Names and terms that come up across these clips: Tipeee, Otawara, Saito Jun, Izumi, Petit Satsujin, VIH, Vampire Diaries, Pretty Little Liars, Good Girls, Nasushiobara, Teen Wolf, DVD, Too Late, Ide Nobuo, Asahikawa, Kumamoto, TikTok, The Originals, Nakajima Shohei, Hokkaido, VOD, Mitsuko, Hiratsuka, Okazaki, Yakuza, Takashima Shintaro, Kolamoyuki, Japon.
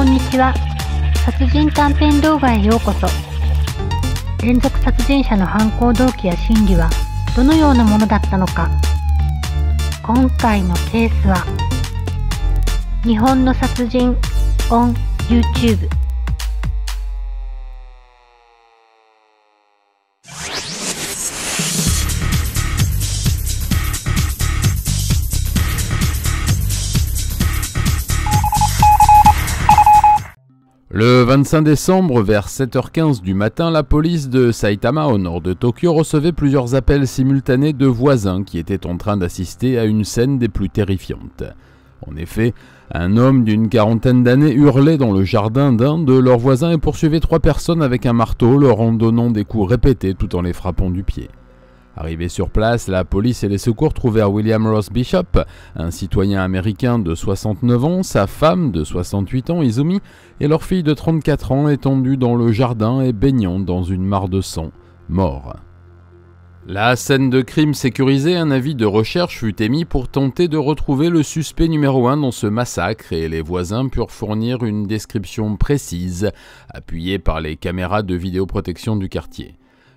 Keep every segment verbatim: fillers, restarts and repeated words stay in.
こんにちは。殺人短編動画へようこそ。連続殺人者の犯行動機や心理はどのようなものだったのか。今回のケースは日本の殺人 on YouTube。Le vingt-cinq décembre, vers sept heures quinze du matin, la police de Saitama au nord de Tokyo recevait plusieurs appels simultanés de voisins qui étaient en train d'assister à une scène des plus terrifiantes. En effet, un homme d'une quarantaine d'années hurlait dans le jardin d'un de leurs voisins et poursuivait trois personnes avec un marteau, leur en donnant des coups répétés tout en les frappant du pied. Arrivés sur place, la police et les secours trouvèrent William Ross Bishop, un citoyen américain de soixante-neuf ans, sa femme de soixante-huit ans, Izumi, et leur fille de trente-quatre ans étendue dans le jardin et baignant dans une mare de sang, mort. La scène de crime sécurisée, un avis de recherche fut émis pour tenter de retrouver le suspect numéro un dans ce massacre et les voisins purent fournir une description précise, appuyée par les caméras de vidéoprotection du quartier.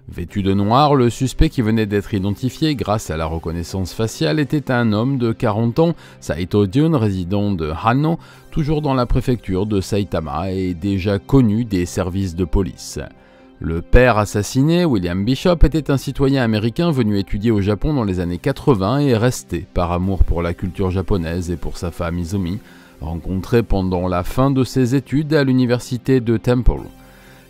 Vêtu de noir, le suspect qui venait d'être identifié grâce à la reconnaissance faciale était un homme de quarante ans, Saito Jun, résident de Hanno, toujours dans la préfecture de Saitama et déjà connu des services de police. Le père assassiné, William Bishop, était un citoyen américain venu étudier au Japon dans les années quatre-vingt et resté par amour pour la culture japonaise et pour sa femme Izumi, rencontrée pendant la fin de ses études à l'université de Temple.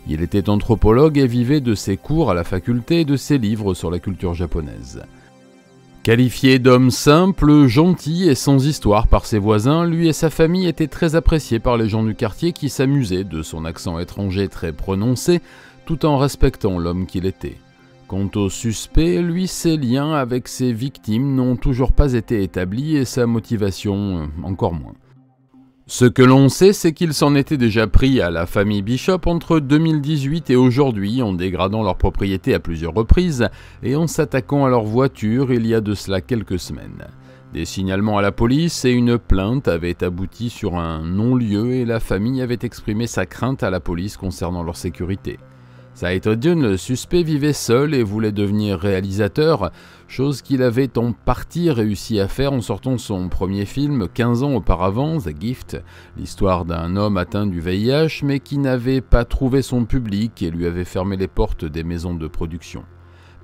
Il était anthropologue et vivait de ses cours à la faculté et de ses livres sur la culture japonaise. Qualifié d'homme simple, gentil et sans histoire par ses voisins, lui et sa famille étaient très appréciés par les gens du quartier qui s'amusaient de son accent étranger très prononcé, tout en respectant l'homme qu'il était. Quant au suspect, lui, ses liens avec ses victimes n'ont toujours pas été établis et sa motivation encore moins. Ce que l'on sait, c'est qu'ils s'en étaient déjà pris à la famille Bishop entre deux mille dix-huit et aujourd'hui en dégradant leur propriété à plusieurs reprises et en s'attaquant à leur voiture il y a de cela quelques semaines. Des signalements à la police et une plainte avaient abouti sur un non-lieu et la famille avait exprimé sa crainte à la police concernant leur sécurité. Saito Jun, le suspect, vivait seul et voulait devenir réalisateur, chose qu'il avait en partie réussi à faire en sortant son premier film quinze ans auparavant, The Gift, l'histoire d'un homme atteint du V I H mais qui n'avait pas trouvé son public et lui avait fermé les portes des maisons de production.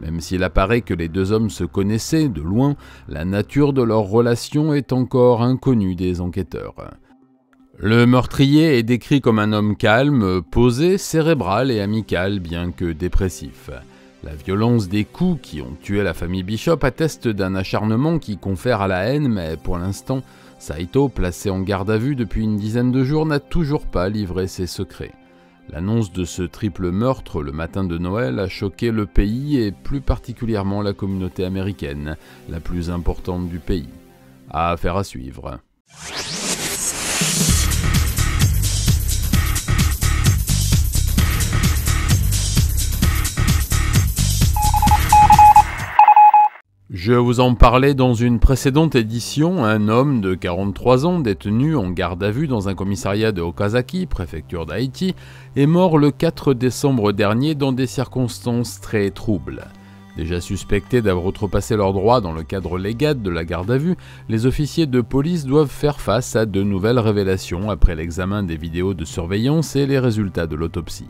Même s'il apparaît que les deux hommes se connaissaient de loin, la nature de leur relation est encore inconnue des enquêteurs. Le meurtrier est décrit comme un homme calme, posé, cérébral et amical, bien que dépressif. La violence des coups qui ont tué la famille Bishop atteste d'un acharnement qui confère à la haine, mais pour l'instant, Saito, placé en garde à vue depuis une dizaine de jours, n'a toujours pas livré ses secrets. L'annonce de ce triple meurtre le matin de Noël a choqué le pays et plus particulièrement la communauté américaine, la plus importante du pays. Affaire à suivre. Je vous en parlais dans une précédente édition, un homme de quarante-trois ans détenu en garde à vue dans un commissariat de Okazaki, préfecture d'Haïti, est mort le quatre décembre dernier dans des circonstances très troubles. Déjà suspectés d'avoir outrepassé leurs droits dans le cadre légal de la garde à vue, les officiers de police doivent faire face à de nouvelles révélations après l'examen des vidéos de surveillance et les résultats de l'autopsie.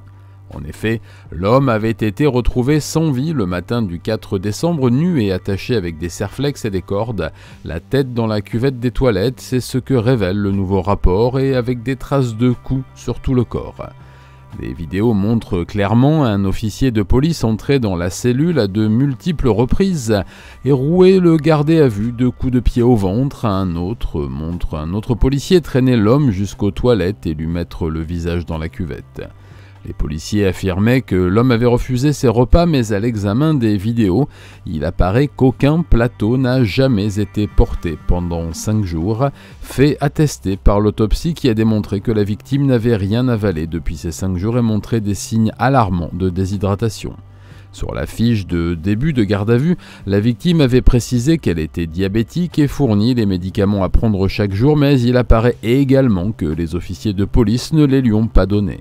En effet, l'homme avait été retrouvé sans vie le matin du quatre décembre, nu et attaché avec des serflex et des cordes, la tête dans la cuvette des toilettes, c'est ce que révèle le nouveau rapport, et avec des traces de coups sur tout le corps. Les vidéos montrent clairement un officier de police entrer dans la cellule à de multiples reprises et rouer le gardé à vue de coups de pied au ventre. Un autre montre un autre policier traîner l'homme jusqu'aux toilettes et lui mettre le visage dans la cuvette. Les policiers affirmaient que l'homme avait refusé ses repas, mais à l'examen des vidéos, il apparaît qu'aucun plateau n'a jamais été porté pendant cinq jours, fait attesté par l'autopsie qui a démontré que la victime n'avait rien avalé depuis ces cinq jours et montrait des signes alarmants de déshydratation. Sur la fiche de début de garde à vue, la victime avait précisé qu'elle était diabétique et fournit les médicaments à prendre chaque jour, mais il apparaît également que les officiers de police ne les lui ont pas donnés.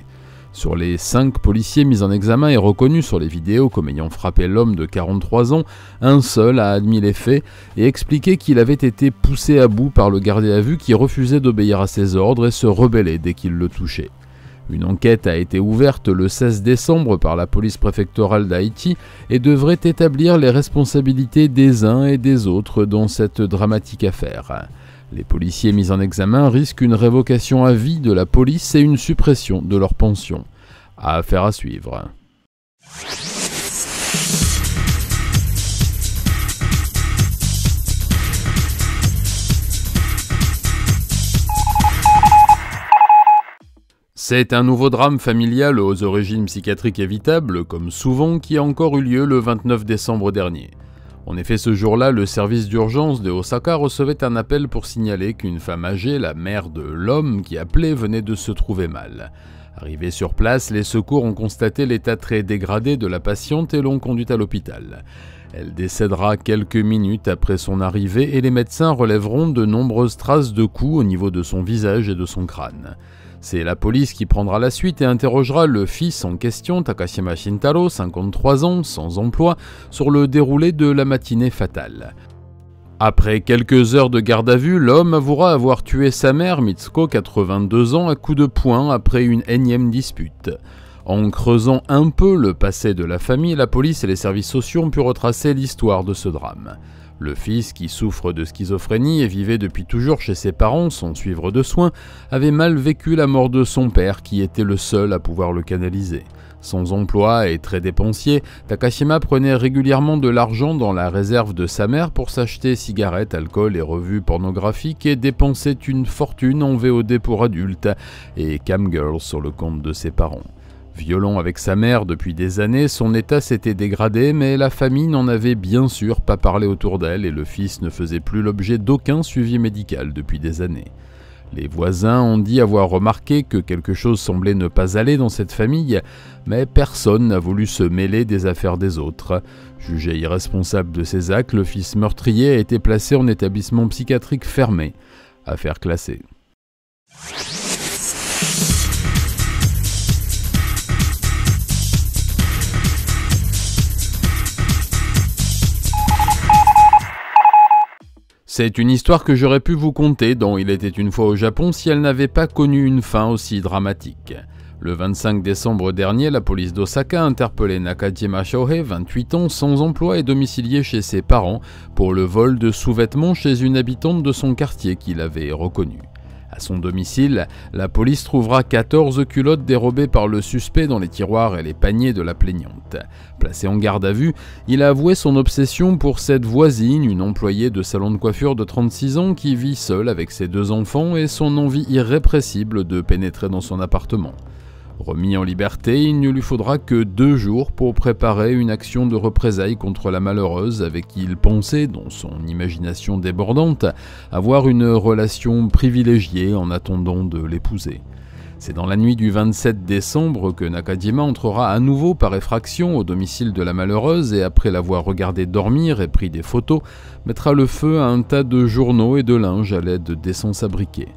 Sur les cinq policiers mis en examen et reconnus sur les vidéos comme ayant frappé l'homme de quarante-trois ans, un seul a admis les faits et expliqué qu'il avait été poussé à bout par le gardien à vue qui refusait d'obéir à ses ordres et se rebellait dès qu'il le touchait. Une enquête a été ouverte le seize décembre par la police préfectorale d'Haïti et devrait établir les responsabilités des uns et des autres dans cette dramatique affaire. Les policiers mis en examen risquent une révocation à vie de la police et une suppression de leur pension. Affaire à suivre. C'est un nouveau drame familial aux origines psychiatriques évitables, comme souvent, qui a encore eu lieu le vingt-neuf décembre dernier. En effet, ce jour-là, le service d'urgence de Osaka recevait un appel pour signaler qu'une femme âgée, la mère de l'homme qui appelait, venait de se trouver mal. Arrivés sur place, les secours ont constaté l'état très dégradé de la patiente et l'ont conduite à l'hôpital. Elle décédera quelques minutes après son arrivée et les médecins relèveront de nombreuses traces de coups au niveau de son visage et de son crâne. C'est la police qui prendra la suite et interrogera le fils en question, Takashima Shintaro, cinquante-trois ans, sans emploi, sur le déroulé de la matinée fatale. Après quelques heures de garde à vue, l'homme avouera avoir tué sa mère, Mitsuko, quatre-vingt-deux ans, à coups de poing après une énième dispute. En creusant un peu le passé de la famille, la police et les services sociaux ont pu retracer l'histoire de ce drame. Le fils, qui souffre de schizophrénie et vivait depuis toujours chez ses parents sans suivre de soins, avait mal vécu la mort de son père qui était le seul à pouvoir le canaliser. Sans emploi et très dépensier, Takashima prenait régulièrement de l'argent dans la réserve de sa mère pour s'acheter cigarettes, alcool et revues pornographiques et dépensait une fortune en V O D pour adultes et camgirls sur le compte de ses parents. Violent avec sa mère depuis des années, son état s'était dégradé, mais la famille n'en avait bien sûr pas parlé autour d'elle et le fils ne faisait plus l'objet d'aucun suivi médical depuis des années. Les voisins ont dit avoir remarqué que quelque chose semblait ne pas aller dans cette famille, mais personne n'a voulu se mêler des affaires des autres. Jugé irresponsable de ses actes, le fils meurtrier a été placé en établissement psychiatrique fermé. Affaire classée. C'est une histoire que j'aurais pu vous conter dans Il était une fois au Japon si elle n'avait pas connu une fin aussi dramatique. Le vingt-cinq décembre dernier, la police d'Osaka interpellait Nakajima Shohei, vingt-huit ans, sans emploi et domicilié chez ses parents, pour le vol de sous-vêtements chez une habitante de son quartier qu'il avait reconnue. À son domicile, la police trouvera quatorze culottes dérobées par le suspect dans les tiroirs et les paniers de la plaignante. Placé en garde à vue, il a avoué son obsession pour cette voisine, une employée de salon de coiffure de trente-six ans qui vit seule avec ses deux enfants et son envie irrépressible de pénétrer dans son appartement. Remis en liberté, il ne lui faudra que deux jours pour préparer une action de représailles contre la malheureuse avec qui il pensait, dans son imagination débordante, avoir une relation privilégiée en attendant de l'épouser. C'est dans la nuit du vingt-sept décembre que Nakajima entrera à nouveau par effraction au domicile de la malheureuse et après l'avoir regardée dormir et pris des photos, mettra le feu à un tas de journaux et de linge à l'aide d'essence à briquet.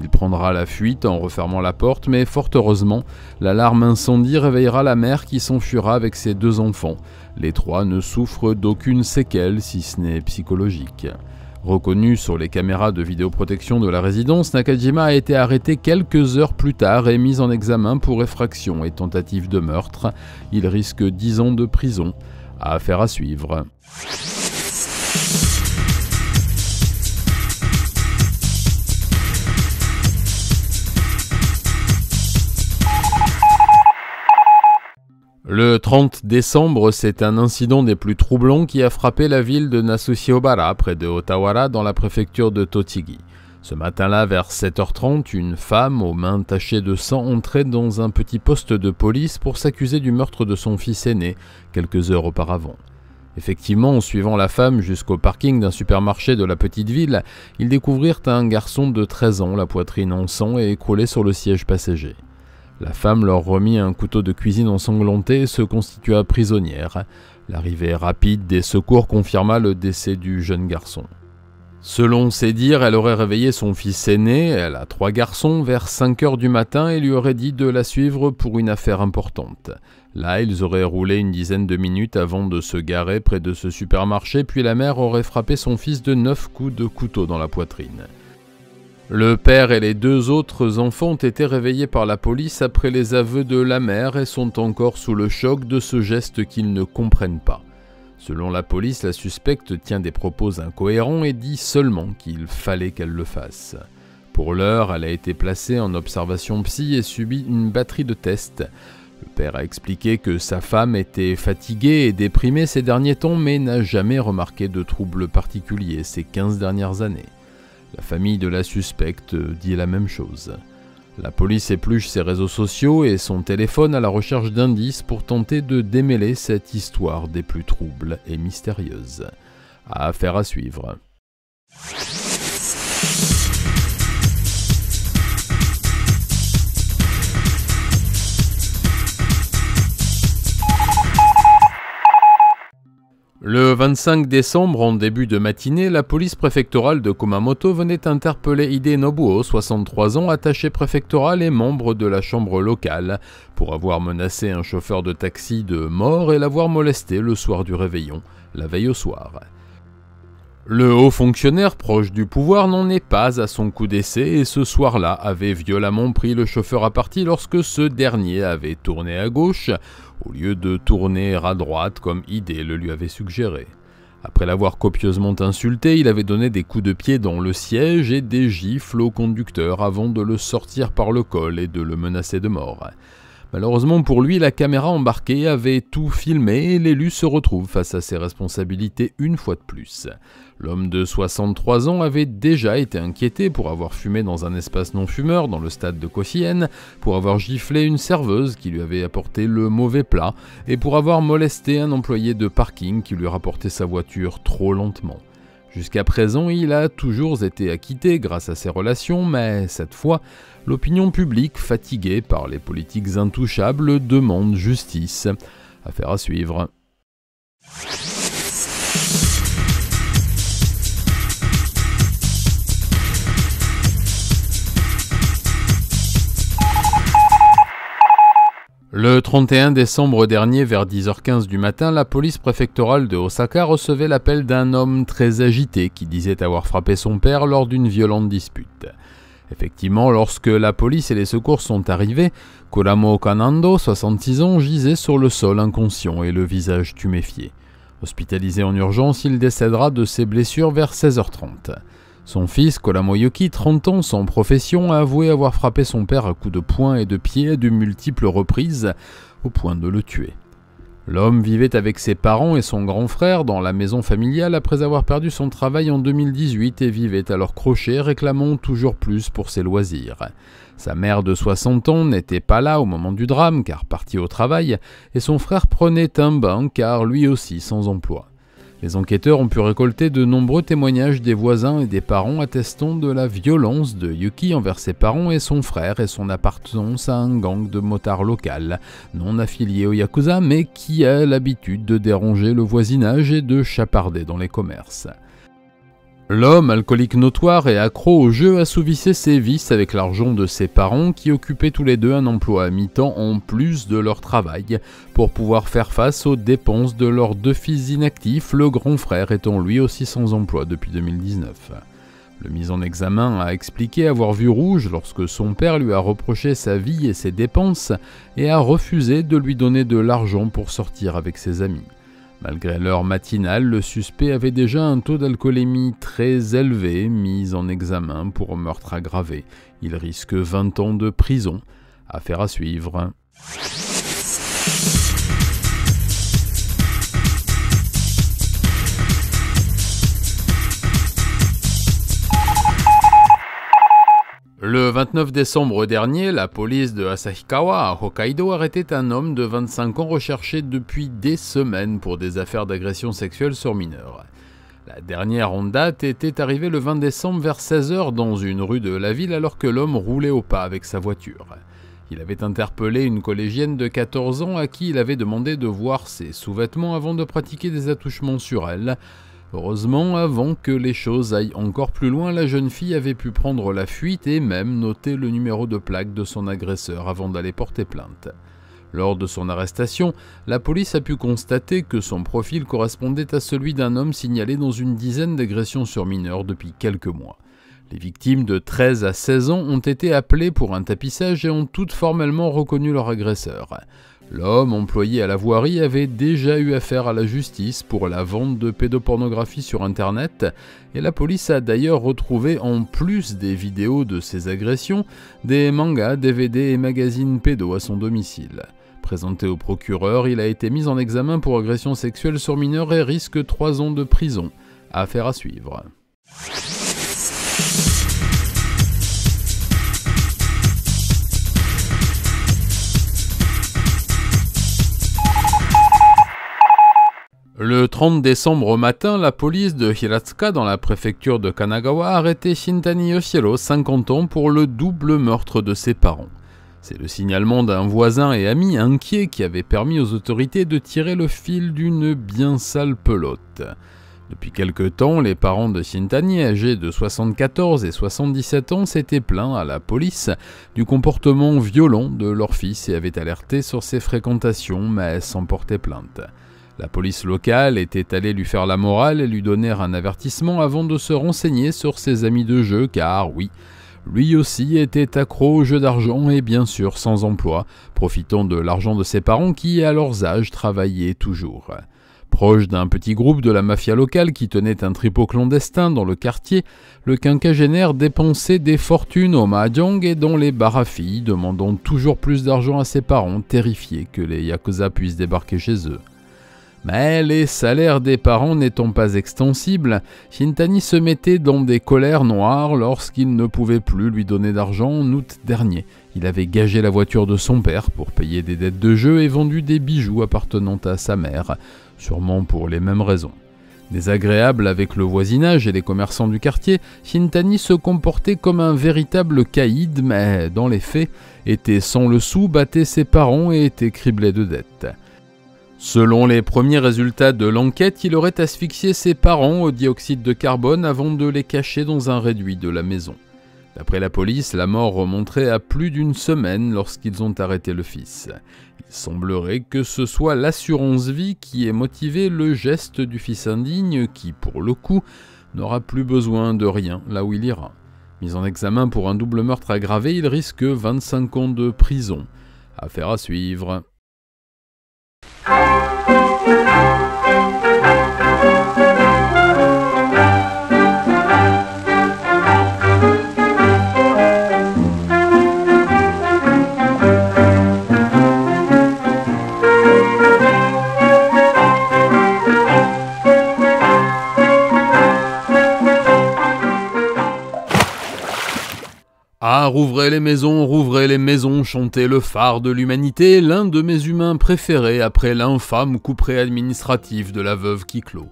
Il prendra la fuite en refermant la porte, mais fort heureusement, l'alarme incendie réveillera la mère qui s'enfuira avec ses deux enfants. Les trois ne souffrent d'aucune séquelle, si ce n'est psychologique. Reconnu sur les caméras de vidéoprotection de la résidence, Nakajima a été arrêté quelques heures plus tard et mis en examen pour effraction et tentative de meurtre. Il risque dix ans de prison. Affaire à suivre. Le trente décembre, c'est un incident des plus troublants qui a frappé la ville de Nasushiobara, près de Otawara, dans la préfecture de Totigi. Ce matin-là, vers sept heures trente, une femme aux mains tachées de sang entrait dans un petit poste de police pour s'accuser du meurtre de son fils aîné, quelques heures auparavant. Effectivement, en suivant la femme jusqu'au parking d'un supermarché de la petite ville, ils découvrirent un garçon de treize ans, la poitrine en sang et écroulé sur le siège passager. La femme leur remit un couteau de cuisine ensanglanté et se constitua prisonnière. L'arrivée rapide des secours confirma le décès du jeune garçon. Selon ses dires, elle aurait réveillé son fils aîné, elle a trois garçons, vers cinq heures du matin et lui aurait dit de la suivre pour une affaire importante. Là, ils auraient roulé une dizaine de minutes avant de se garer près de ce supermarché, puis la mère aurait frappé son fils de neuf coups de couteau dans la poitrine. Le père et les deux autres enfants ont été réveillés par la police après les aveux de la mère et sont encore sous le choc de ce geste qu'ils ne comprennent pas. Selon la police, la suspecte tient des propos incohérents et dit seulement qu'il fallait qu'elle le fasse. Pour l'heure, elle a été placée en observation psy et subit une batterie de tests. Le père a expliqué que sa femme était fatiguée et déprimée ces derniers temps, mais n'a jamais remarqué de troubles particuliers ces quinze dernières années. La famille de la suspecte dit la même chose. La police épluche ses réseaux sociaux et son téléphone à la recherche d'indices pour tenter de démêler cette histoire des plus troubles et mystérieuses. Affaire à suivre. Le vingt-cinq décembre, en début de matinée, la police préfectorale de Kumamoto venait interpeller Ide Nobuo, soixante-trois ans, attaché préfectoral et membre de la chambre locale, pour avoir menacé un chauffeur de taxi de mort et l'avoir molesté le soir du réveillon, la veille au soir. Le haut fonctionnaire proche du pouvoir n'en est pas à son coup d'essai et ce soir-là avait violemment pris le chauffeur à partie lorsque ce dernier avait tourné à gauche au lieu de tourner à droite comme Ide le lui avait suggéré. Après l'avoir copieusement insulté, il avait donné des coups de pied dans le siège et des gifles au conducteur avant de le sortir par le col et de le menacer de mort. Malheureusement pour lui, la caméra embarquée avait tout filmé et l'élu se retrouve face à ses responsabilités une fois de plus. L'homme de soixante-trois ans avait déjà été inquiété pour avoir fumé dans un espace non-fumeur dans le stade de Koshien, pour avoir giflé une serveuse qui lui avait apporté le mauvais plat et pour avoir molesté un employé de parking qui lui rapportait sa voiture trop lentement. Jusqu'à présent, il a toujours été acquitté grâce à ses relations, mais cette fois, l'opinion publique, fatiguée par les politiques intouchables, demande justice. Affaire à suivre. Le trente et un décembre dernier, vers dix heures quinze du matin, la police préfectorale de Osaka recevait l'appel d'un homme très agité qui disait avoir frappé son père lors d'une violente dispute. Effectivement, lorsque la police et les secours sont arrivés, Kolamo Kanando, soixante-six ans, gisait sur le sol inconscient et le visage tuméfié. Hospitalisé en urgence, il décédera de ses blessures vers seize heures trente. Son fils, Kolamoyuki, trente ans, sans profession, a avoué avoir frappé son père à coups de poing et de pied à de multiples reprises, au point de le tuer. L'homme vivait avec ses parents et son grand frère dans la maison familiale après avoir perdu son travail en deux mille dix-huit et vivait à leur crochet, réclamant toujours plus pour ses loisirs. Sa mère de soixante ans n'était pas là au moment du drame car partie au travail et son frère prenait un bain car lui aussi sans emploi. Les enquêteurs ont pu récolter de nombreux témoignages des voisins et des parents attestant de la violence de Yuki envers ses parents et son frère et son appartenance à un gang de motards local, non affilié au Yakuza mais qui a l'habitude de déranger le voisinage et de chaparder dans les commerces. L'homme, alcoolique notoire et accro au jeu, assouvissait ses vices avec l'argent de ses parents qui occupaient tous les deux un emploi à mi-temps en plus de leur travail pour pouvoir faire face aux dépenses de leurs deux fils inactifs, le grand frère étant lui aussi sans emploi depuis deux mille dix-neuf. Le mis en examen a expliqué avoir vu rouge lorsque son père lui a reproché sa vie et ses dépenses et a refusé de lui donner de l'argent pour sortir avec ses amis. Malgré l'heure matinale, le suspect avait déjà un taux d'alcoolémie très élevé, mis en examen pour meurtre aggravé. Il risque vingt ans de prison. Affaire à suivre. Le vingt-neuf décembre dernier, la police de Asahikawa à Hokkaido arrêtait un homme de vingt-cinq ans recherché depuis des semaines pour des affaires d'agression sexuelle sur mineurs. La dernière en date était arrivée le vingt décembre vers seize heures dans une rue de la ville alors que l'homme roulait au pas avec sa voiture. Il avait interpellé une collégienne de quatorze ans à qui il avait demandé de voir ses sous-vêtements avant de pratiquer des attouchements sur elle. Heureusement, avant que les choses aillent encore plus loin, la jeune fille avait pu prendre la fuite et même noter le numéro de plaque de son agresseur avant d'aller porter plainte. Lors de son arrestation, la police a pu constater que son profil correspondait à celui d'un homme signalé dans une dizaine d'agressions sur mineurs depuis quelques mois. Les victimes de treize à seize ans ont été appelées pour un tapissage et ont toutes formellement reconnu leur agresseur. L'homme employé à la voirie avait déjà eu affaire à la justice pour la vente de pédopornographie sur internet et la police a d'ailleurs retrouvé en plus des vidéos de ses agressions, des mangas, D V D et magazines pédos à son domicile. Présenté au procureur, il a été mis en examen pour agression sexuelle sur mineur et risque trois ans de prison. Affaire à suivre. Le trente décembre au matin, la police de Hiratsuka dans la préfecture de Kanagawa a arrêté Shintani Yoshiro, cinquante ans, pour le double meurtre de ses parents. C'est le signalement d'un voisin et ami inquiet qui avait permis aux autorités de tirer le fil d'une bien sale pelote. Depuis quelque temps, les parents de Shintani, âgés de soixante-quatorze et soixante-dix-sept ans, s'étaient plaints à la police du comportement violent de leur fils et avaient alerté sur ses fréquentations, mais sans porter plainte. La police locale était allée lui faire la morale et lui donner un avertissement avant de se renseigner sur ses amis de jeu car oui, lui aussi était accro aux jeux d'argent et bien sûr sans emploi, profitant de l'argent de ses parents qui à leurs âges travaillaient toujours. Proche d'un petit groupe de la mafia locale qui tenait un tripot clandestin dans le quartier, le quinquagénaire dépensait des fortunes au mahjong et dans les bars à filles, demandant toujours plus d'argent à ses parents, terrifiés que les yakuza puissent débarquer chez eux. Mais les salaires des parents n'étant pas extensibles, Shintani se mettait dans des colères noires lorsqu'il ne pouvait plus lui donner d'argent en août dernier. Il avait gagé la voiture de son père pour payer des dettes de jeu et vendu des bijoux appartenant à sa mère, sûrement pour les mêmes raisons. Désagréable avec le voisinage et les commerçants du quartier, Shintani se comportait comme un véritable caïd, mais dans les faits, était sans le sou, battait ses parents et était criblé de dettes. Selon les premiers résultats de l'enquête, il aurait asphyxié ses parents au dioxyde de carbone avant de les cacher dans un réduit de la maison. D'après la police, la mort remonterait à plus d'une semaine lorsqu'ils ont arrêté le fils. Il semblerait que ce soit l'assurance vie qui ait motivé le geste du fils indigne qui, pour le coup, n'aura plus besoin de rien là où il ira. Mis en examen pour un double meurtre aggravé, il risque vingt-cinq ans de prison. Affaire à suivre. Ah, rouvrez les maisons, rouvrez les maisons, chantez le phare de l'humanité, l'un de mes humains préférés après l'infâme couperet administratif de la veuve Kiklo.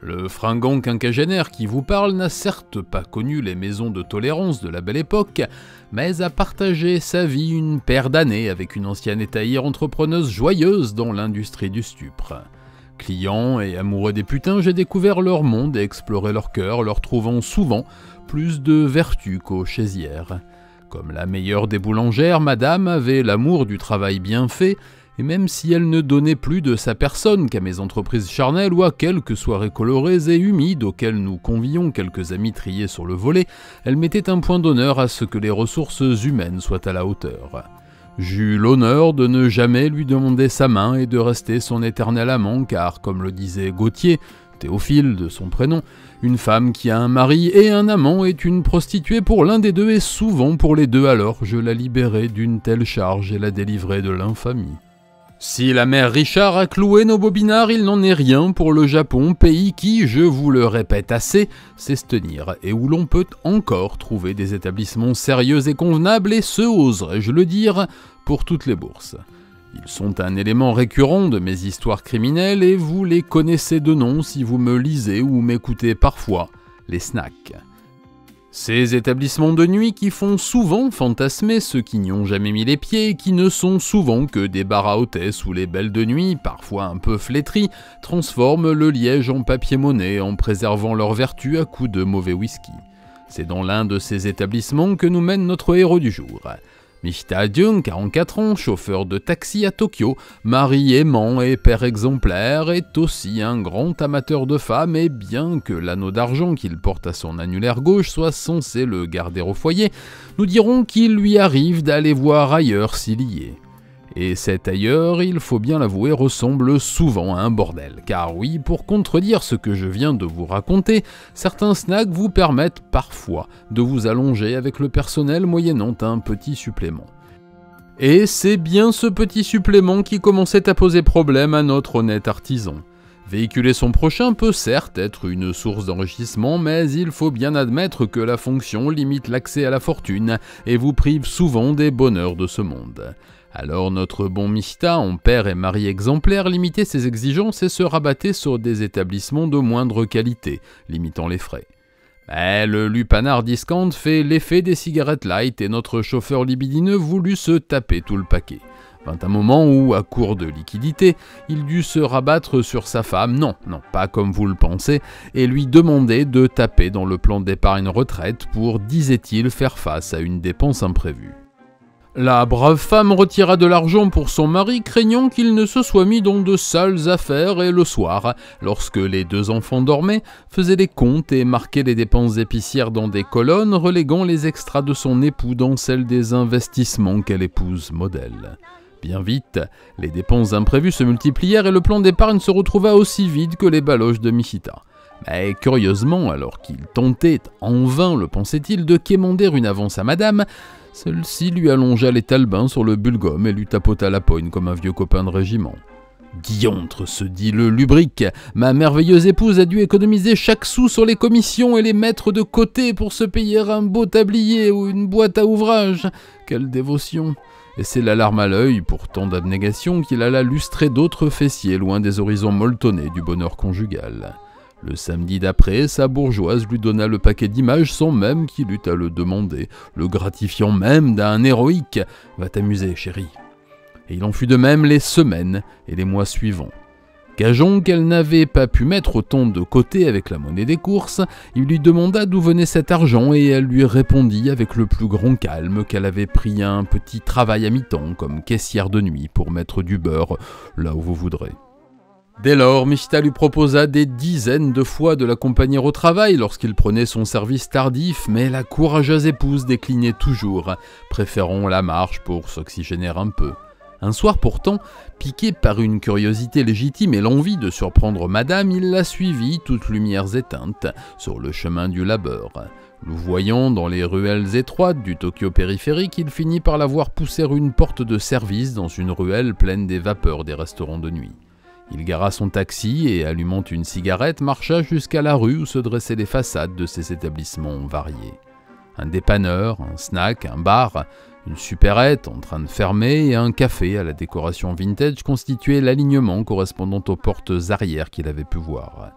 Le fringant quinquagénaire qui vous parle n'a certes pas connu les maisons de tolérance de la belle époque, mais a partagé sa vie une paire d'années avec une ancienne étayère entrepreneuse joyeuse dans l'industrie du stupre. Client et amoureux des putains, j'ai découvert leur monde et exploré leur cœur, leur trouvant souvent plus de vertu qu'aux chaisières. Comme la meilleure des boulangères, madame avait l'amour du travail bien fait, et même si elle ne donnait plus de sa personne qu'à mes entreprises charnelles ou à quelques soirées colorées et humides auxquelles nous convions quelques amis triés sur le volet, elle mettait un point d'honneur à ce que les ressources humaines soient à la hauteur. J'eus l'honneur de ne jamais lui demander sa main et de rester son éternel amant car, comme le disait Gauthier, Théophile de son prénom, une femme qui a un mari et un amant est une prostituée pour l'un des deux et souvent pour les deux, alors je la libérai d'une telle charge et la délivrai de l'infamie. Si la mère Richard a cloué nos bobinards, il n'en est rien pour le Japon, pays qui, je vous le répète assez, sait se tenir et où l'on peut encore trouver des établissements sérieux et convenables et ce, oserais-je le dire, pour toutes les bourses. Ils sont un élément récurrent de mes histoires criminelles et vous les connaissez de nom si vous me lisez ou m'écoutez parfois, les snacks. Ces établissements de nuit qui font souvent fantasmer ceux qui n'y ont jamais mis les pieds et qui ne sont souvent que des bars à hôtesses où les belles de nuit, parfois un peu flétries, transforment le liège en papier-monnaie en préservant leur vertu à coups de mauvais whisky. C'est dans l'un de ces établissements que nous mène notre héros du jour. Mishita Dyung, quarante-quatre ans, chauffeur de taxi à Tokyo, mari aimant et père exemplaire, est aussi un grand amateur de femmes et bien que l'anneau d'argent qu'il porte à son annulaire gauche soit censé le garder au foyer, nous dirons qu'il lui arrive d'aller voir ailleurs s'il y est. Et cet ailleurs, il faut bien l'avouer, ressemble souvent à un bordel, car oui, pour contredire ce que je viens de vous raconter, certains snacks vous permettent parfois de vous allonger avec le personnel moyennant un petit supplément. Et c'est bien ce petit supplément qui commençait à poser problème à notre honnête artisan. Véhiculer son prochain peut certes être une source d'enrichissement, mais il faut bien admettre que la fonction limite l'accès à la fortune et vous prive souvent des bonheurs de ce monde. Alors notre bon Mishita, en père et mari exemplaire, limitait ses exigences et se rabattait sur des établissements de moindre qualité, limitant les frais. Mais le lupanard discount fait l'effet des cigarettes light et notre chauffeur libidineux voulut se taper tout le paquet. Vint un moment où, à court de liquidité, il dut se rabattre sur sa femme, non, non, pas comme vous le pensez, et lui demander de taper dans le plan d'épargne retraite pour, disait-il, faire face à une dépense imprévue. La brave femme retira de l'argent pour son mari, craignant qu'il ne se soit mis dans de sales affaires et le soir, lorsque les deux enfants dormaient, faisait les comptes et marquait les dépenses épicières dans des colonnes, reléguant les extras de son époux dans celles des investissements qu'elle épouse modèle. Bien vite, les dépenses imprévues se multiplièrent et le plan d'épargne se retrouva aussi vide que les baloches de Mishita. Mais curieusement, alors qu'il tentait, en vain le pensait-il, de quémander une avance à madame, celle-ci lui allongea les talbins sur le bulgum et lui tapota la poigne comme un vieux copain de régiment. « Diantre, se dit le lubrique, ma merveilleuse épouse a dû économiser chaque sou sur les commissions et les mettre de côté pour se payer un beau tablier ou une boîte à ouvrage. Quelle dévotion !» Et c'est la larme à l'œil pour tant d'abnégation qu'il alla lustrer d'autres fessiers loin des horizons molletonnés du bonheur conjugal. Le samedi d'après, sa bourgeoise lui donna le paquet d'images sans même qu'il eût à le demander, le gratifiant même d'un héroïque « Va t'amuser, chérie ». Et il en fut de même les semaines et les mois suivants. Gageant qu'elle n'avait pas pu mettre autant de côté avec la monnaie des courses, il lui demanda d'où venait cet argent et elle lui répondit avec le plus grand calme qu'elle avait pris un petit travail à mi-temps comme caissière de nuit pour mettre du beurre là où vous voudrez. Dès lors, Mishita lui proposa des dizaines de fois de l'accompagner au travail lorsqu'il prenait son service tardif, mais la courageuse épouse déclinait toujours, préférant la marche pour s'oxygéner un peu. Un soir pourtant, piqué par une curiosité légitime et l'envie de surprendre madame, il la suivit, toutes lumières éteintes, sur le chemin du labeur. Louvoyant dans les ruelles étroites du Tokyo périphérique, il finit par la voir pousser une porte de service dans une ruelle pleine des vapeurs des restaurants de nuit. Il gara son taxi et, allumant une cigarette, marcha jusqu'à la rue où se dressaient les façades de ces établissements variés. Un dépanneur, un snack, un bar, une supérette en train de fermer et un café à la décoration vintage constituaient l'alignement correspondant aux portes arrière qu'il avait pu voir.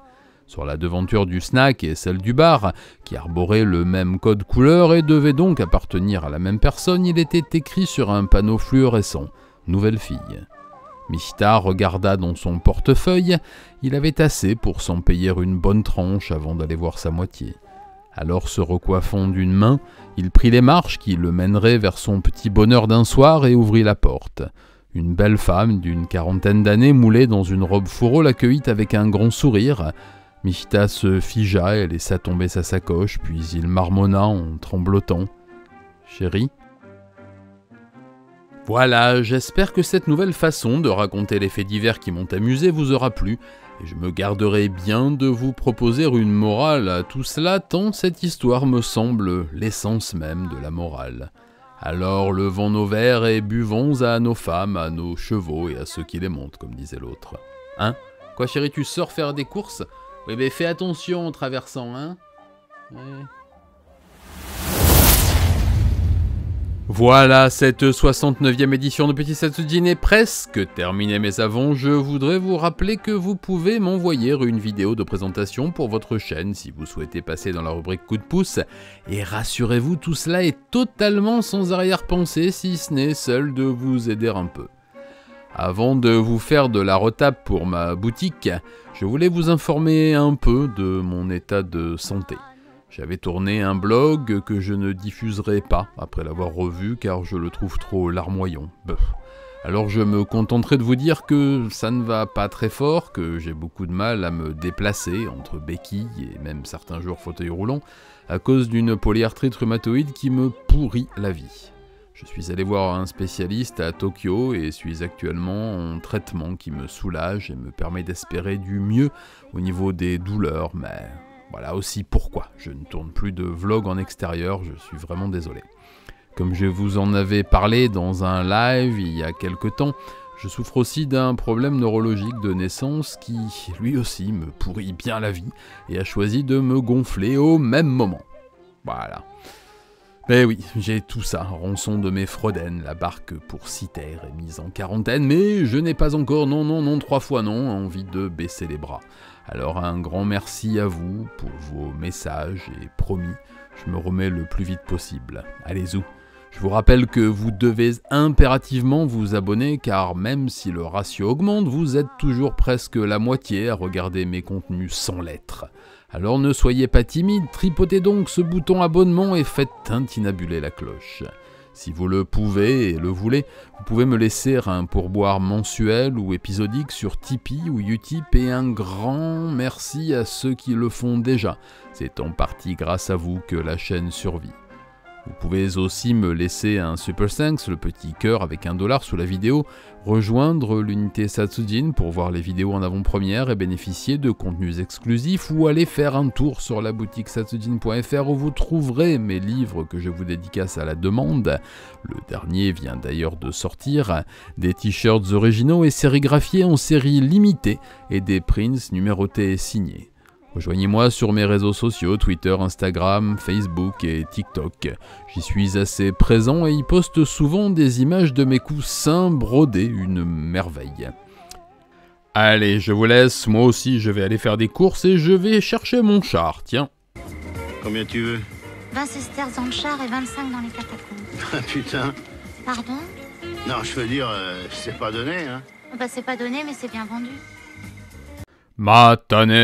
Sur la devanture du snack et celle du bar, qui arborait le même code couleur et devait donc appartenir à la même personne, il était écrit sur un panneau fluorescent « Nouvelle fille ». Mishita regarda dans son portefeuille, il avait assez pour s'en payer une bonne tranche avant d'aller voir sa moitié. Alors se recoiffant d'une main, il prit les marches qui le mèneraient vers son petit bonheur d'un soir et ouvrit la porte. Une belle femme d'une quarantaine d'années moulée dans une robe fourreau l'accueillit avec un grand sourire. Mishita se figea et laissa tomber sa sacoche, puis il marmonna en tremblotant « Chérie ?» Voilà, j'espère que cette nouvelle façon de raconter les faits divers qui m'ont amusé vous aura plu, et je me garderai bien de vous proposer une morale à tout cela tant cette histoire me semble l'essence même de la morale. Alors levons nos verres et buvons à nos femmes, à nos chevaux et à ceux qui les montent, comme disait l'autre. Hein? Quoi chérie, tu sors faire des courses? Oui mais fais attention en traversant, hein? Ouais. Voilà, cette soixante-neuvième édition de Petit Satsujin est presque terminée, mais avant, je voudrais vous rappeler que vous pouvez m'envoyer une vidéo de présentation pour votre chaîne si vous souhaitez passer dans la rubrique coup de pouce, et rassurez-vous, tout cela est totalement sans arrière-pensée, si ce n'est celle de vous aider un peu. Avant de vous faire de la retape pour ma boutique, je voulais vous informer un peu de mon état de santé. J'avais tourné un blog que je ne diffuserai pas après l'avoir revu car je le trouve trop larmoyant. Beuh. Alors je me contenterai de vous dire que ça ne va pas très fort, que j'ai beaucoup de mal à me déplacer entre béquilles et même certains jours fauteuil roulant à cause d'une polyarthrite rhumatoïde qui me pourrit la vie. Je suis allé voir un spécialiste à Tokyo et suis actuellement en traitement qui me soulage et me permet d'espérer du mieux au niveau des douleurs, mais... voilà aussi pourquoi je ne tourne plus de vlog en extérieur, je suis vraiment désolé. Comme je vous en avais parlé dans un live il y a quelque temps, je souffre aussi d'un problème neurologique de naissance qui, lui aussi, me pourrit bien la vie et a choisi de me gonfler au même moment. Voilà. Mais oui, j'ai tout ça, rançon de mes Freuden, la barque pour Citer est mise en quarantaine, mais je n'ai pas encore, non, non, non, trois fois non, envie de baisser les bras. Alors un grand merci à vous pour vos messages et promis, je me remets le plus vite possible. Allez-y. Je vous rappelle que vous devez impérativement vous abonner car même si le ratio augmente, vous êtes toujours presque la moitié à regarder mes contenus sans lettres. Alors ne soyez pas timide, tripotez donc ce bouton abonnement et faites tintinabuler la cloche. Si vous le pouvez et le voulez, vous pouvez me laisser un pourboire mensuel ou épisodique sur Tipeee ou Utip et un grand merci à ceux qui le font déjà. C'est en partie grâce à vous que la chaîne survit. Vous pouvez aussi me laisser un Super Thanks, le petit cœur avec un dollar sous la vidéo, rejoindre l'unité Satsujin pour voir les vidéos en avant-première et bénéficier de contenus exclusifs ou aller faire un tour sur la boutique satsujin point F R où vous trouverez mes livres que je vous dédicace à la demande, le dernier vient d'ailleurs de sortir, des t-shirts originaux et sérigraphiés en série limitée et des prints numérotés et signés. Rejoignez-moi sur mes réseaux sociaux, Twitter, Instagram, Facebook et TikTok. J'y suis assez présent et y poste souvent des images de mes coussins brodés, une merveille. Allez, je vous laisse, moi aussi je vais aller faire des courses et je vais chercher mon char, tiens. Combien tu veux? vingt sesterces dans le char et vingt-cinq dans les catacombes. Ah putain. Pardon? Non, je veux dire, euh, c'est pas donné, hein. Bah c'est pas donné, mais c'est bien vendu. Matane.